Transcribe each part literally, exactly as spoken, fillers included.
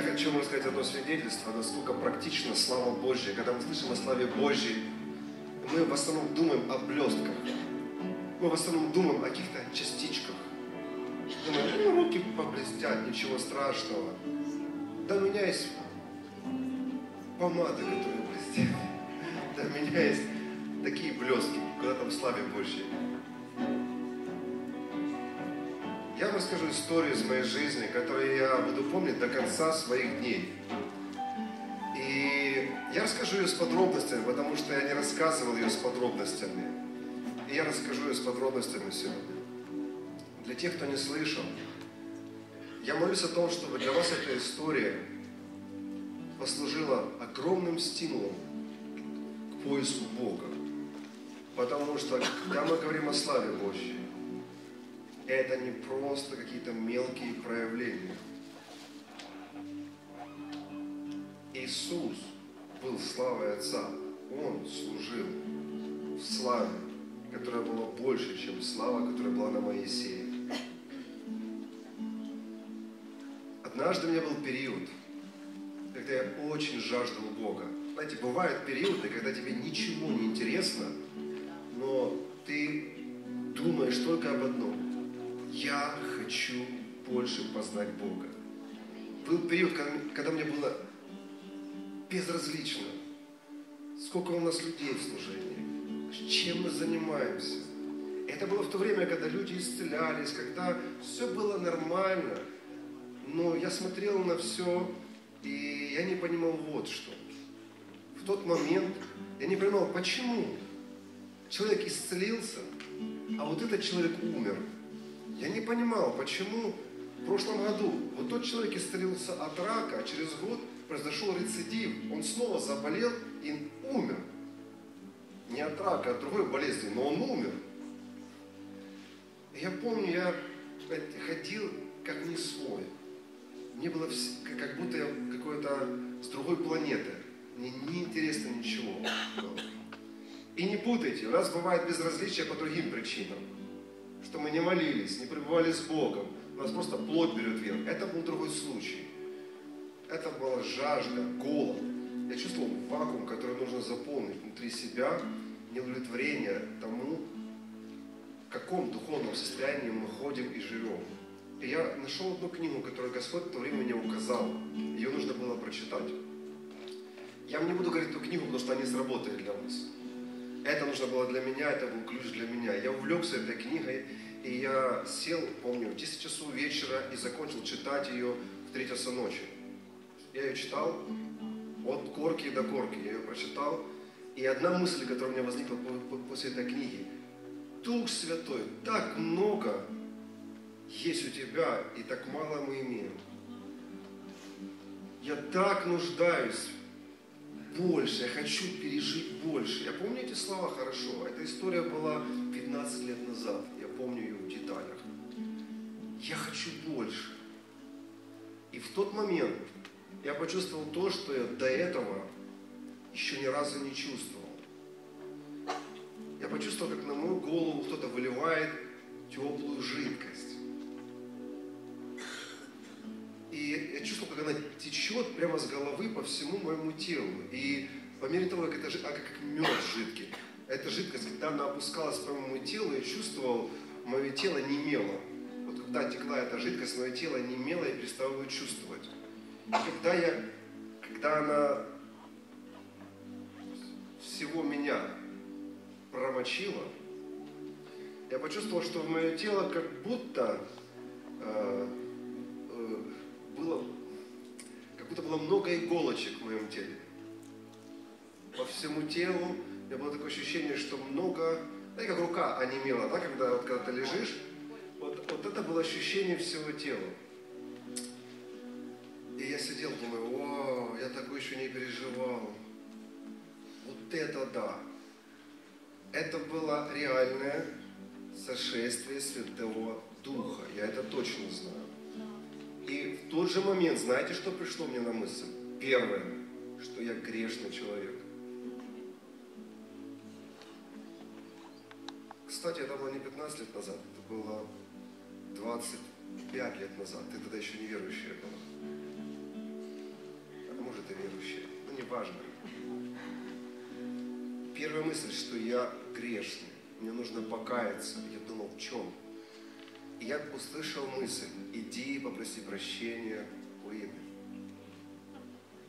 Я хочу вам сказать одно свидетельство, насколько практично слава Божья. Когда мы слышим о славе Божьей, мы в основном думаем о блестках. Мы в основном думаем о каких-то частичках. Думаем, ну, руки поблестят, ничего страшного. Да у меня есть помада, которая блестит. Да у меня есть такие блестки, когда там славе Божьей. Я вам расскажу историю из моей жизни, которую я буду помнить до конца своих дней. И я расскажу ее с подробностями, потому что я не рассказывал ее с подробностями. И я расскажу ее с подробностями сегодня. Для тех, кто не слышал, я молюсь о том, чтобы для вас эта история послужила огромным стимулом к поиску Бога. Потому что, когда мы говорим о славе Божьей, это не просто какие-то мелкие проявления. Иисус был славой Отца. Он служил в славе, которая была больше, чем слава, которая была на Моисее. Однажды у меня был период, когда я очень жаждал Бога. Знаете, бывают периоды, когда тебе ничего не интересно, но ты думаешь только об одном. Я хочу больше познать Бога. Был период, когда, когда мне было безразлично, сколько у нас людей в служении, чем мы занимаемся. Это было в то время, когда люди исцелялись, когда все было нормально. Но я смотрел на все, и я не понимал вот что. В тот момент я не понимал, почему человек исцелился, а вот этот человек умер. Я не понимал, почему в прошлом году вот тот человек исцелился от рака, а через год произошел рецидив. Он снова заболел и умер. Не от рака, а от другой болезни, но он умер. Я помню, я ходил как не свой. Мне было как будто я какой-то с другой планеты. Мне неинтересно ничего. И не путайте, у нас бывает безразличие по другим причинам. Что мы не молились, не пребывали с Богом, нас просто плоть берет вверх. Это был другой случай. Это была жажда, голод. Я чувствовал вакуум, который нужно заполнить внутри себя, неудовлетворение тому, в каком духовном состоянии мы ходим и живем. И я нашел одну книгу, которую Господь в то время мне указал. Ее нужно было прочитать. Я вам не буду говорить эту книгу, потому что они сработают для вас. Это нужно было для меня, это был ключ для меня. Я увлекся этой книгой, и я сел, помню, в десять часов вечера и закончил читать ее в три часа ночи. Я ее читал от корки до корки, я ее прочитал. И одна мысль, которая у меня возникла после этой книги. Дух Святой, так много есть у тебя, и так мало мы имеем. Я так нуждаюсь. Больше, я хочу пережить больше. Я помню эти слова хорошо. Эта история была пятнадцать лет назад. Я помню ее в деталях. Я хочу больше. И в тот момент я почувствовал то, что я до этого еще ни разу не чувствовал. Я почувствовал, как на мою голову кто-то выливает теплую жидкость. И я чувствовал, как она течет прямо с головы по всему моему телу. И по мере того, как это а как мед жидкий, эта жидкость, когда она опускалась по моему телу, я чувствовал, мое тело немело. Вот когда текла эта жидкость, мое тело немело и перестало ее чувствовать. И когда я, когда она всего меня промочила, я почувствовал, что в мое тело как будто... Э, э, Было, как будто было много иголочек в моем теле. По всему телу у меня было такое ощущение, что много... Да, как рука онемела, да, когда, вот, когда ты лежишь. Вот, вот это было ощущение всего тела. И я сидел, думаю, вау, я такое еще не переживал. Вот это да. Это было реальное сошествие Святого Духа. Я это точно знаю. И в тот же момент, знаете, что пришло мне на мысль? Первое, что я грешный человек. Кстати, это было не пятнадцать лет назад, это было двадцать пять лет назад. Ты тогда еще неверующая была. важно. Первая мысль, что я грешный, мне нужно покаяться. Я думал, в чем? И я услышал мысль: иди и попроси прощения у Инны.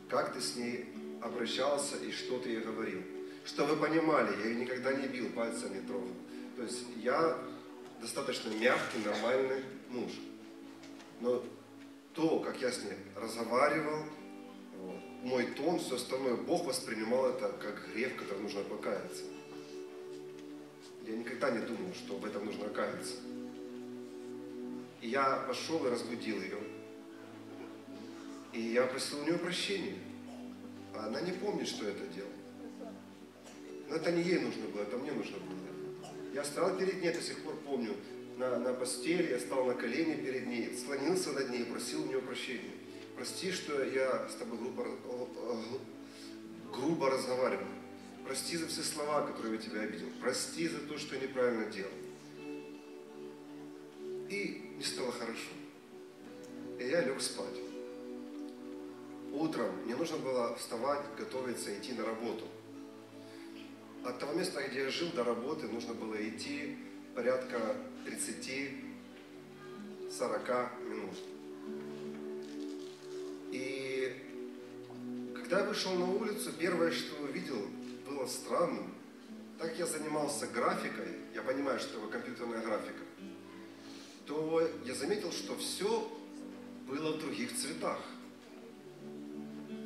Как ты с ней обращался и что ты ей говорил? Что вы понимали, я ее никогда не бил, пальцем не трогал. То есть я достаточно мягкий, нормальный муж. Но то, как я с ней разговаривал, вот, мой тон, все остальное, Бог воспринимал это как грех, в котором нужно покаяться. Я никогда не думал, что об этом нужно каяться. И я пошел и разбудил ее. И я просил у нее прощения. А она не помнит, что это делала. Но это не ей нужно было, это мне нужно было. Я стоял перед ней, до сих пор помню, на, на постели, я стал на колени перед ней, склонился над ней и просил у нее прощения. Прости, что я с тобой грубо, грубо разговаривал. Прости за все слова, которые я тебя обидел. Прости за то, что я неправильно делал. И не стало хорошо. И я лег спать. Утром мне нужно было вставать, готовиться, идти на работу. От того места, где я жил, до работы нужно было идти порядка тридцати-сорока минут. И когда я вышел на улицу, первое, что увидел, было странным. Так как я занимался графикой, я понимаю, что это компьютерная графика, то я заметил, что все было в других цветах.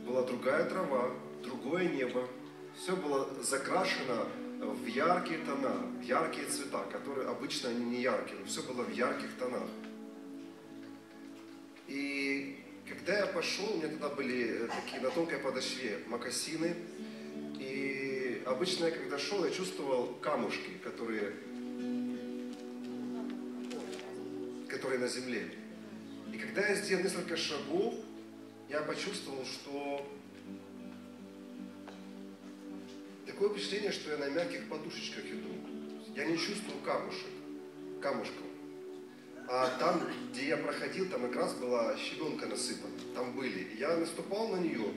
Была другая трава, другое небо. Все было закрашено в яркие тона, в яркие цвета, которые обычно они не яркие, но все было в ярких тонах. И когда я пошел, у меня тогда были такие на тонкой подошве мокасины. И обычно я когда шел, я чувствовал камушки, которые, которые на земле. И когда я сделал несколько шагов, я почувствовал, что такое впечатление, что я на мягких подушечках иду. Я не чувствую камушек, камушков. А там, где я проходил, там как раз была щебенка насыпана. Там были. И я наступал на нее,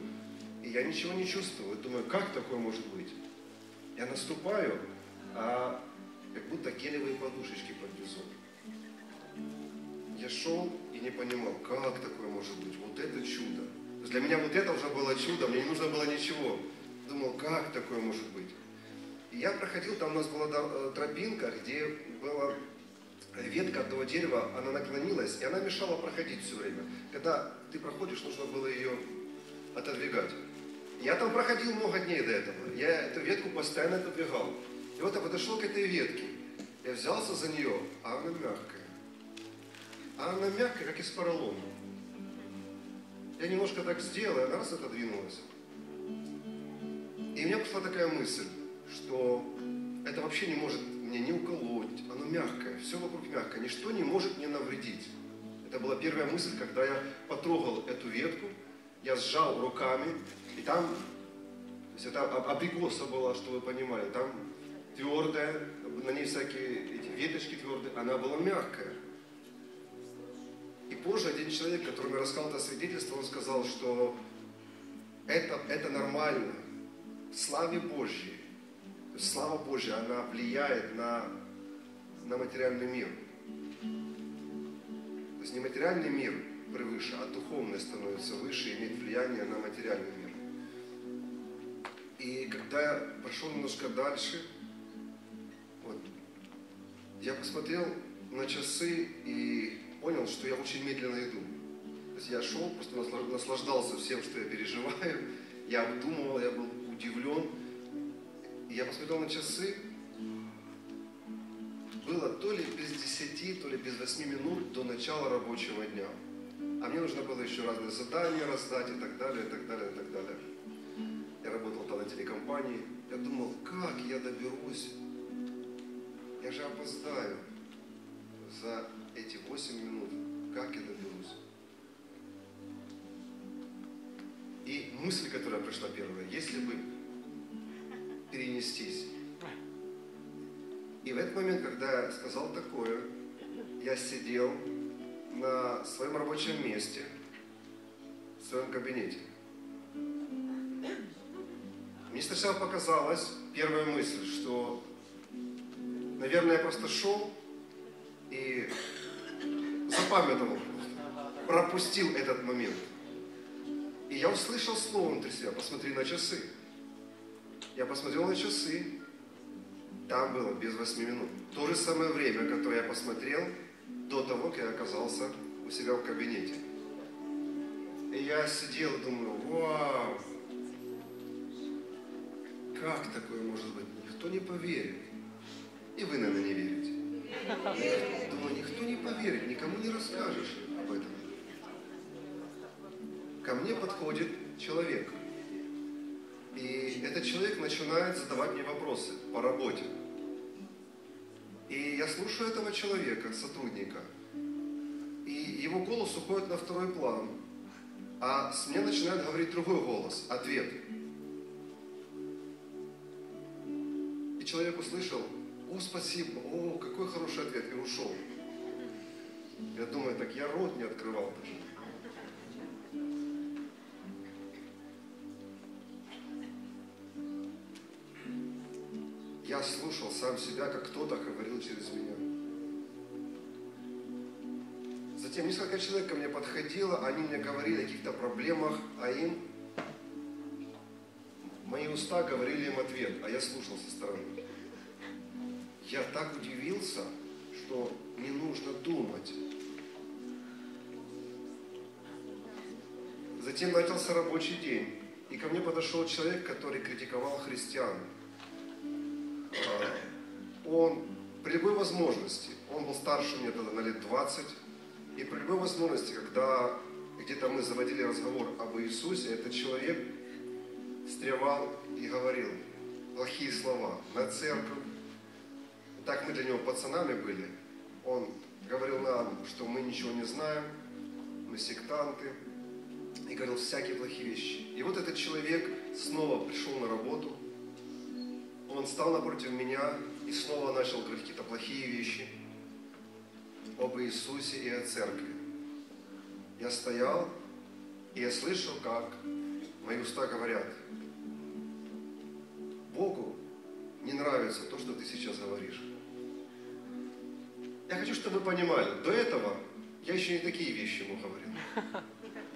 и я ничего не чувствовал. И думаю, как такое может быть? Я наступаю, а как будто гелевые подушечки под низом. Я шел и не понимал, как такое может быть. Вот это чудо. Для меня вот это уже было чудо, мне не нужно было ничего. Думал, как такое может быть? И я проходил, там у нас была тропинка, где была ветка одного дерева, она наклонилась, и она мешала проходить все время. Когда ты проходишь, нужно было ее отодвигать. Я там проходил много дней до этого. Я эту ветку постоянно отодвигал. И вот я подошел к этой ветке. Я взялся за нее, а она мягкая. А она мягкая, как из поролона. Я немножко так сделал, и она раз отодвинулась. И у меня пришла такая мысль, что это вообще не может мне не уколоть, оно мягкое, все вокруг мягкое, ничто не может мне навредить. Это была первая мысль, когда я потрогал эту ветку, я сжал руками, и там, то есть это абрикоса была, что вы понимали, там твердая, на ней всякие эти веточки твердые, она была мягкая. И позже один человек, который мне рассказал это свидетельство, он сказал, что это, это нормально. Славе Божьей, слава Божья, она влияет на, на материальный мир. То есть не материальный мир превыше, а духовный становится выше, имеет влияние на материальный мир. И когда я пошел немножко дальше, вот, я посмотрел на часы и понял, что я очень медленно иду. То есть я шел, просто наслаждался всем, что я переживаю, я обдумывал, я был удивлен. И я посмотрел на часы. Было то ли без десяти, то ли без восьми минут до начала рабочего дня. А мне нужно было еще разные задания раздать и так далее, и так далее, и так далее. Я работал там на телекомпании. Я думал, как я доберусь? Я же опоздаю за эти восемь минут. Как я доберусь? И мысль, которая пришла первая, если бы перенестись. И в этот момент, когда я сказал такое, я сидел на своем рабочем месте, в своем кабинете. Мне сначала показалась первая мысль, что, наверное, я просто шел и запамятовал, пропустил этот момент. И я услышал слово внутри себя: посмотри на часы. Я посмотрел на часы, там было без восьми минут. То же самое время, которое я посмотрел до того, как я оказался у себя в кабинете. И я сидел и думаю: вау, как такое может быть? Никто не поверит. И вы, наверное, не верите. Я думаю, никто не поверит, никому не расскажешь об этом. Ко мне подходит человек. И этот человек начинает задавать мне вопросы по работе. И я слушаю этого человека, сотрудника. И его голос уходит на второй план. А с меня начинает говорить другой голос, ответ. И человек услышал: о, спасибо, о, какой хороший ответ, и ушел. Я думаю, так я рот не открывал даже. Я слушал сам себя, как кто-то говорил через меня. Затем несколько человек ко мне подходило, они мне говорили о каких-то проблемах, а им... мои уста говорили им ответ, а я слушал со стороны. Я так удивился, что не нужно думать. Затем начался рабочий день, и ко мне подошел человек, который критиковал христиан. Он при любой возможности, он был старше меня тогда на лет двадцать, и при любой возможности, когда где-то мы заводили разговор об Иисусе, этот человек встревал и говорил плохие слова на церковь. Так мы для него пацанами были. Он говорил нам, что мы ничего не знаем, мы сектанты, и говорил всякие плохие вещи. И вот этот человек снова пришел на работу. Он встал напротив меня и снова начал говорить какие-то плохие вещи об Иисусе и о церкви. Я стоял, и я слышал, как мои уста говорят: Богу не нравится то, что ты сейчас говоришь. Я хочу, чтобы вы понимали, до этого я еще не такие вещи ему говорил.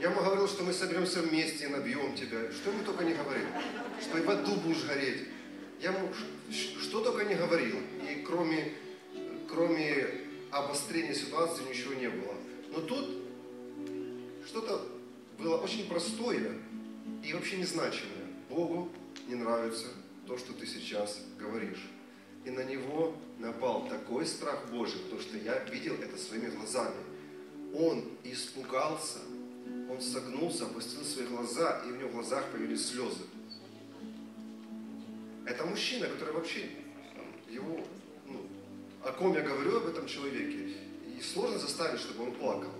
Я ему говорил, что мы соберемся вместе и набьем тебя. Что ему только не говорил. Что и в аду будешь гореть. Я ему что только не говорил, и кроме, кроме обострения ситуации ничего не было. Но тут что-то было очень простое и вообще незначимое. Богу не нравится то, что ты сейчас говоришь. И на него напал такой страх Божий, потому что я видел это своими глазами. Он испугался, он согнулся, опустил свои глаза, и в него в глазах появились слезы. Это мужчина, который вообще, его, ну, о ком я говорю, об этом человеке, и сложно заставить, чтобы он плакал.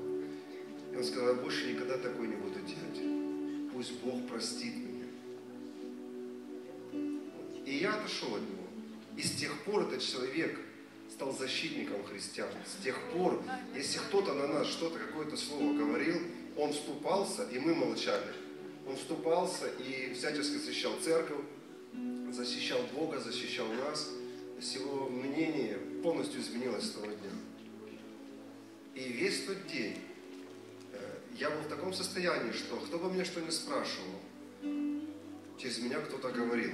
И он сказал: я больше никогда такой не буду делать. Пусть Бог простит меня. И я отошел от него. И с тех пор этот человек стал защитником христиан. С тех пор, если кто-то на нас что-то, какое-то слово говорил, он вступался, и мы молчали. Он вступался и всячески защищал церковь, защищал Бога, защищал нас. Его мнение полностью изменилось с того дня. И весь тот день я был в таком состоянии, что кто бы мне что ни спрашивал, через меня кто-то говорил.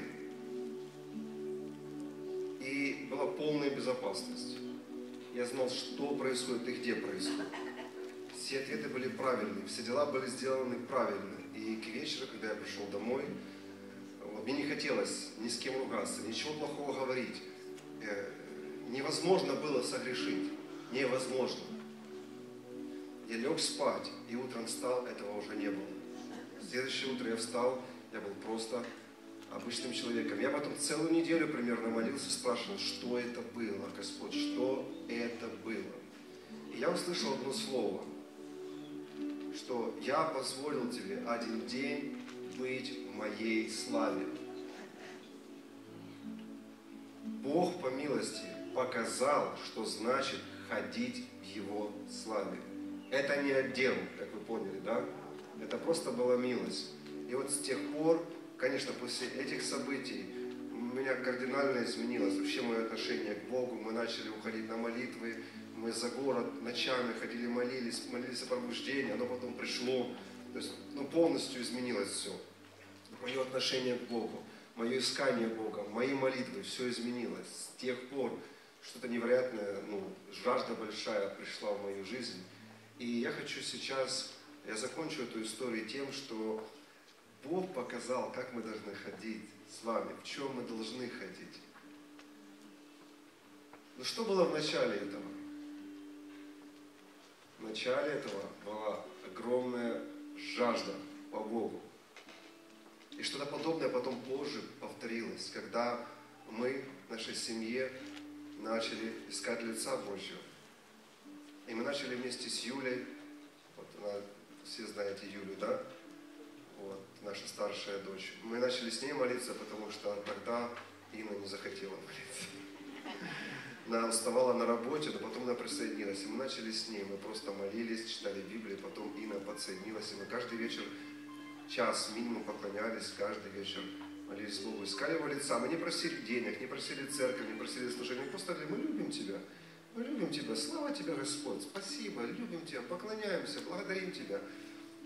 И была полная безопасность. Я знал, что происходит и где происходит. Все ответы были правильные, все дела были сделаны правильно. И к вечеру, когда я пришел домой, мне не хотелось ни с кем ругаться, ничего плохого говорить. Э, невозможно было согрешить. Невозможно. Я лег спать, и утром встал, этого уже не было. Следующее утро я встал, я был просто обычным человеком. Я потом целую неделю примерно молился, спрашивал, что это было, Господь, что это было. И я услышал одно слово, что я позволил тебе один день быть в моей славе. Бог по милости показал, что значит ходить в Его славе. Это не отдел, как вы поняли, да? Это просто была милость. И вот с тех пор Конечно, после этих событий у меня кардинально изменилось вообще мое отношение к Богу. Мы начали уходить на молитвы, мы за город ночами ходили, молились, молились о пробуждении, оно потом пришло. То есть, ну, полностью изменилось все. Мое отношение к Богу, мое искание Бога, мои молитвы, все изменилось. С тех пор что-то невероятное, ну, жажда большая пришла в мою жизнь. И я хочу сейчас, я закончу эту историю тем, что Бог показал, как мы должны ходить с вами, в чем мы должны ходить. Но что было в начале этого? В начале этого была огромная жажда по Богу. И что-то подобное потом позже повторилось, когда мы, в нашей семье, начали искать лица Божьего. И мы начали вместе с Юлей, вот она, все знаете Юлю, да? Вот, наша старшая дочь. Мы начали с ней молиться, потому что тогда Инна не захотела молиться. Она уставала на работе, но потом она присоединилась. И мы начали с ней, мы просто молились, читали Библию, потом Инна подсоединилась. И мы каждый вечер, час минимум поклонялись, каждый вечер молились Богу, искали Его лица. Мы не просили денег, не просили церковь, не просили служения. Мы просто говорили, мы любим Тебя, мы любим Тебя, слава Тебе, Господь, спасибо, любим Тебя, поклоняемся, благодарим Тебя.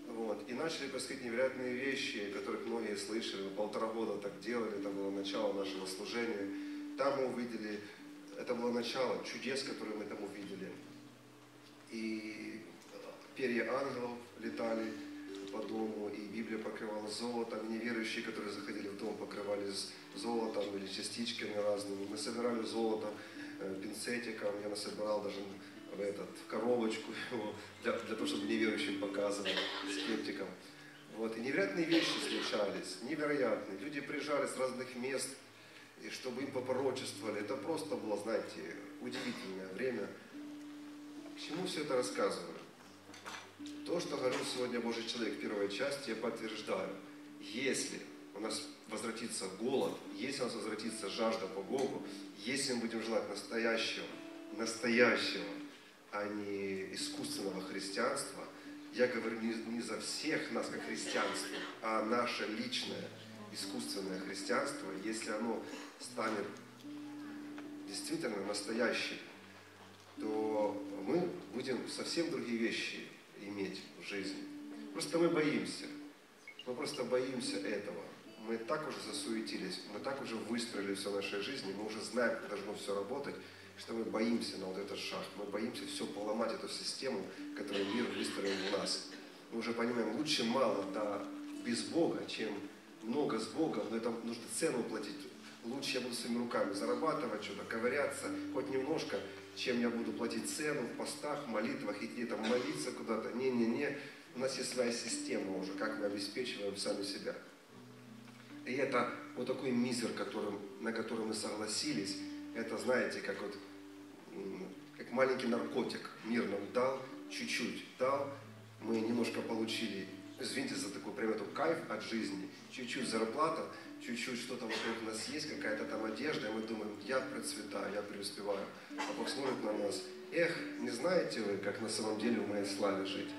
Вот. И начали происходить невероятные вещи, о которых многие слышали. Мы полтора года так делали, это было начало нашего служения. Там мы увидели, это было начало чудес, которые мы там увидели. И перья ангелов летали по дому, и Библия покрывала золотом. И неверующие, которые заходили в дом, покрывались золотом или частичками разными. Мы собирали золото пинцетиком, я насобирал даже... В, этот, в коробочку его, для, для того, чтобы неверующим показывать, скептикам. Вот. И невероятные вещи случались, невероятные. Люди приезжали с разных мест, и чтобы им попорочествовали. Это просто было, знаете, удивительное время. К чему все это рассказываю? То, что говорил сегодня Божий человек в первой части, я подтверждаю. Если у нас возвратится голод, если у нас возвратится жажда по Богу, если мы будем желать настоящего, настоящего, а не искусственного христианства. Я говорю не, не за всех нас как христианство, а наше личное искусственное христианство, если оно станет действительно настоящим, то мы будем совсем другие вещи иметь в жизни. Просто мы боимся. Мы просто боимся этого. Мы так уже засуетились, мы так уже выстроили все в нашей жизни, мы уже знаем, как должно все работать, что мы боимся на вот этот шаг, мы боимся все поломать, эту систему, которую мир выстроил в нас. Мы уже понимаем, лучше мало, да, без Бога, чем много с Богом, но это нужно цену платить. Лучше я буду своими руками зарабатывать что-то, ковыряться, хоть немножко, чем я буду платить цену в постах, в молитвах, идти там молиться куда-то. Не-не-не, у нас есть своя система уже, как мы обеспечиваем сами себя. И это вот такой мизер, которым, на который мы согласились, это, знаете, как вот как маленький наркотик. Мир нам дал, чуть-чуть дал, мы немножко получили, извините за такую примету, кайф от жизни, чуть-чуть зарплата, чуть-чуть что-то вокруг нас есть, какая-то там одежда, и мы думаем, я процветаю, я преуспеваю. А Бог смотрит на нас, эх, не знаете вы, как на самом деле в моей славе жить?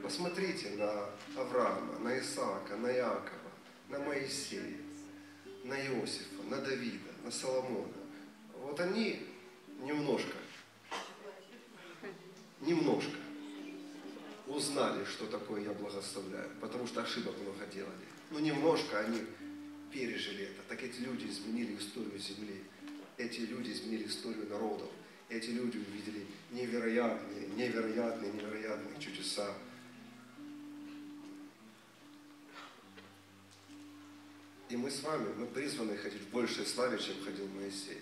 Посмотрите на Авраама, на Исаака, на Иакова, на Моисея, на Иосифа, на Давида, на Соломона. Вот они немножко, немножко узнали, что такое я благословляю, потому что ошибок много делали. Но немножко они пережили это. Так эти люди изменили историю земли, эти люди изменили историю народов, эти люди увидели невероятные, невероятные, невероятные чудеса. И мы с вами, мы призваны ходить в большей славе, чем ходил Моисей.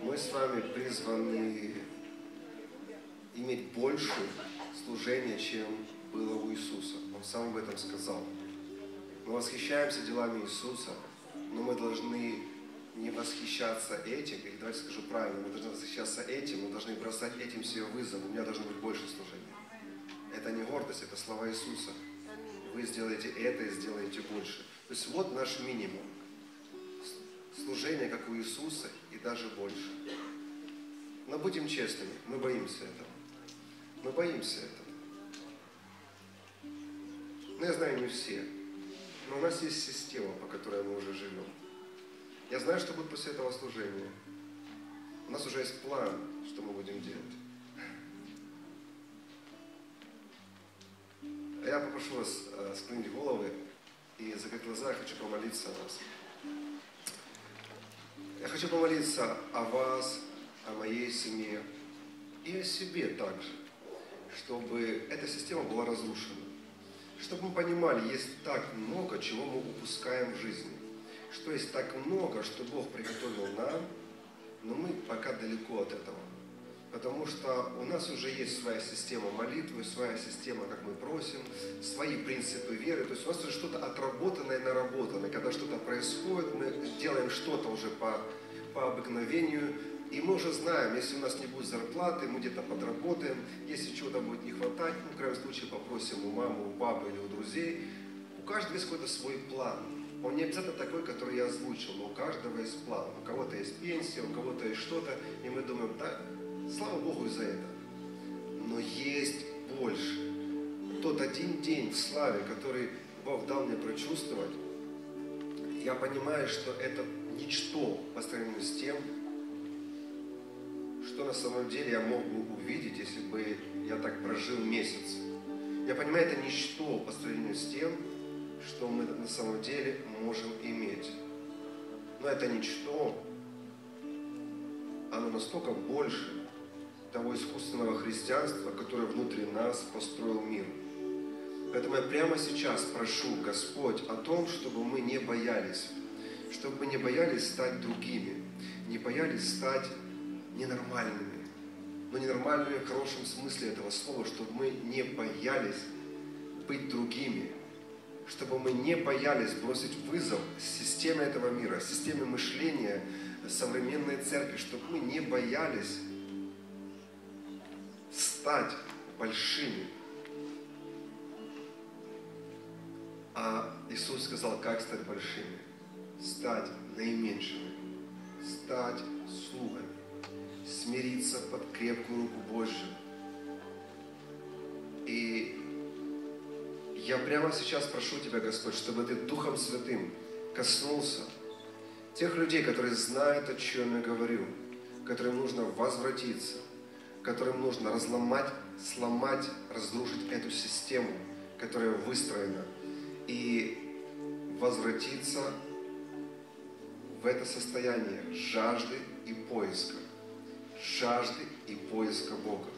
Мы с вами призваны иметь больше служения, чем было у Иисуса. Он сам об этом сказал. Мы восхищаемся делами Иисуса, но мы должны не восхищаться этим, или давайте скажу правильно, мы должны восхищаться этим, мы должны бросать этим себе вызов. У меня должно быть больше служения. Это не гордость, это слова Иисуса. Вы сделаете это и сделаете больше. То есть вот наш минимум. Служение, как у Иисуса, и даже больше. Но будем честными, мы боимся этого. Мы боимся этого. Но я знаю, не все. Но у нас есть система, по которой мы уже живем. Я знаю, что будет после этого служения. У нас уже есть план, что мы будем делать. Я попрошу вас склонить головы и закрыть глаза. Я хочу помолиться о вас. Я хочу помолиться о вас, о моей семье и о себе также, чтобы эта система была разрушена. Чтобы мы понимали, есть так много, чего мы упускаем в жизни. Что есть так много, что Бог приготовил нам, но мы пока далеко от этого. Потому что у нас уже есть своя система молитвы, своя система, как мы просим, свои принципы веры. То есть у нас уже что-то отработанное, наработанное. Когда что-то происходит, мы делаем что-то уже по, по обыкновению. И мы уже знаем, если у нас не будет зарплаты, мы где-то подработаем. Если чего-то будет не хватать, ну, в крайнем случае попросим у мамы, у папы или у друзей. У каждого есть какой-то свой план. Он не обязательно такой, который я озвучил, но у каждого есть план. У кого-то есть пенсия, у кого-то есть что-то. И мы думаем, да, слава Богу и за это. Но есть больше. Тот один день в славе, который Бог дал мне прочувствовать, я понимаю, что это ничто по сравнению с тем, что на самом деле я мог бы увидеть, если бы я так прожил месяц. Я понимаю, это ничто по сравнению с тем, что мы на самом деле можем иметь. Но это ничто, оно настолько больше того искусственного христианства, которое внутри нас построил мир. Поэтому я прямо сейчас прошу Господь о том, чтобы мы не боялись, чтобы мы не боялись стать другими, не боялись стать ненормальными, но ненормальными в хорошем смысле этого слова, чтобы мы не боялись быть другими, чтобы мы не боялись бросить вызов системе этого мира, системе мышления современной церкви, чтобы мы не боялись стать большими. А Иисус сказал, как стать большими? Стать наименьшими, стать слугами. Смириться под крепкую руку Божью. И я прямо сейчас прошу Тебя, Господь, чтобы Ты Духом Святым коснулся тех людей, которые знают, о чем я говорю, которым нужно возвратиться, которым нужно разломать, сломать, разрушить эту систему, которая выстроена, и возвратиться в это состояние жажды и поиска. жажды и поиска Бога.